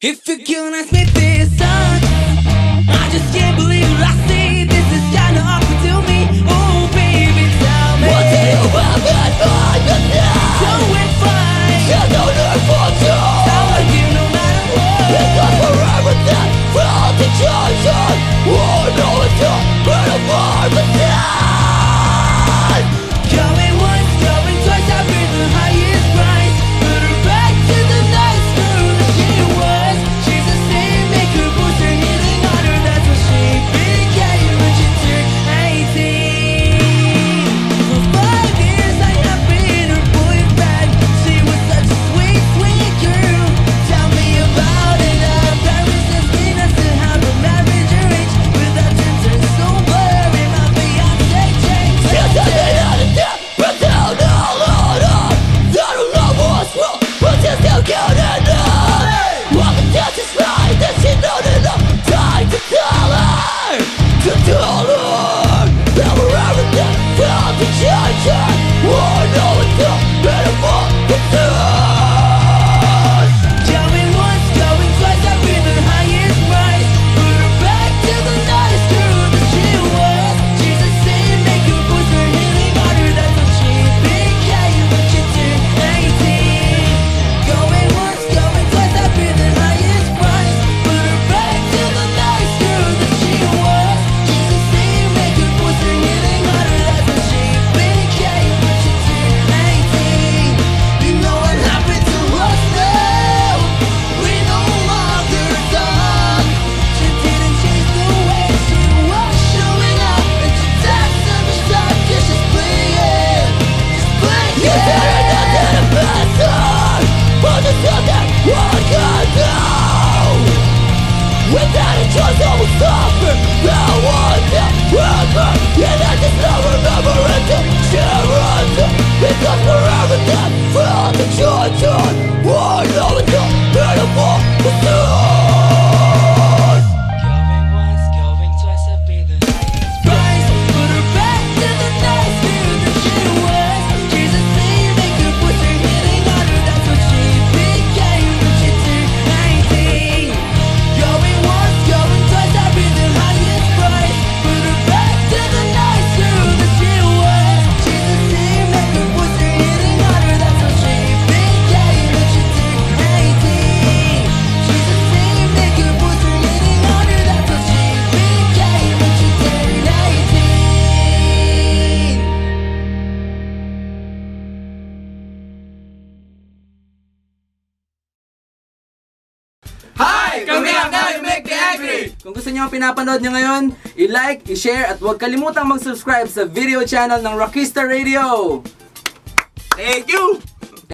If you can ask me this song, I just can't believe I see. This is kinda awkward to me. Oh baby, tell me, what do you have in mind? So it's fine. You don't know what to do. I love you no matter what. It's not forever that without the choices. Oh no, it's not beautiful but not. Going once, going twice, I've been the highest price. Put her back to the night school that she was. She's a sin maker, puts her healing on her. That's what she became when she turned 18. For 5 years I have been her boyfriend. She was such a sweet, sweet girl. Tell me about it. Our parents asking us to have a marriage arranged. Without them turn sober and my fiancé changed. She's a sin on the death, but now all on her. I don't know what's wrong, but she's still good enough. Welcome to this life that she known enough. Time to tell her, to tell her. Never ever did, found the chances. Oh no, it's not better for the third. Going once, going twice, I've been the highest price. Put her back to the nice girl that she was. She's a sin maker, puts her healing on her. That's what she became when she turned 18. Going once, going twice, I've been the highest price. Put her back to the nice girl that she was. She's a sin maker, puts her healing on her. That's what she became when she turned 18. You know what happened to us now? We no longer talk. She didn't change the way she was showing up, and she danced to the stop 'cause she's playing. She's playing. You better not get a bastard, but it's not that one can do. Without a choice I will suffer. Now I'm not forever, and I just now remember it to share it. Because forever that felt the choices. Oh no, it's not beautiful but not. Going once, going twice, I've been the highest price. Put her back to the nice girl that she was. She's a sin maker, puts her healing on her. That's what she became when she turned 19. Going once, going twice, I've been the highest price. Put her back to the nice girl that she was. She's a sin maker, puts her healing on her. That's what she became when she turned 18. She's a sin maker, puts her healing on her. That's what she became when she turned 18. Hi! Kami ang Now You Make Me Angry! Kung gusto niyo ang pinapanood niyo ngayon, i-like, i-share at huwag kalimutang mag-subscribe sa video channel ng Rockstar Radio! Thank you!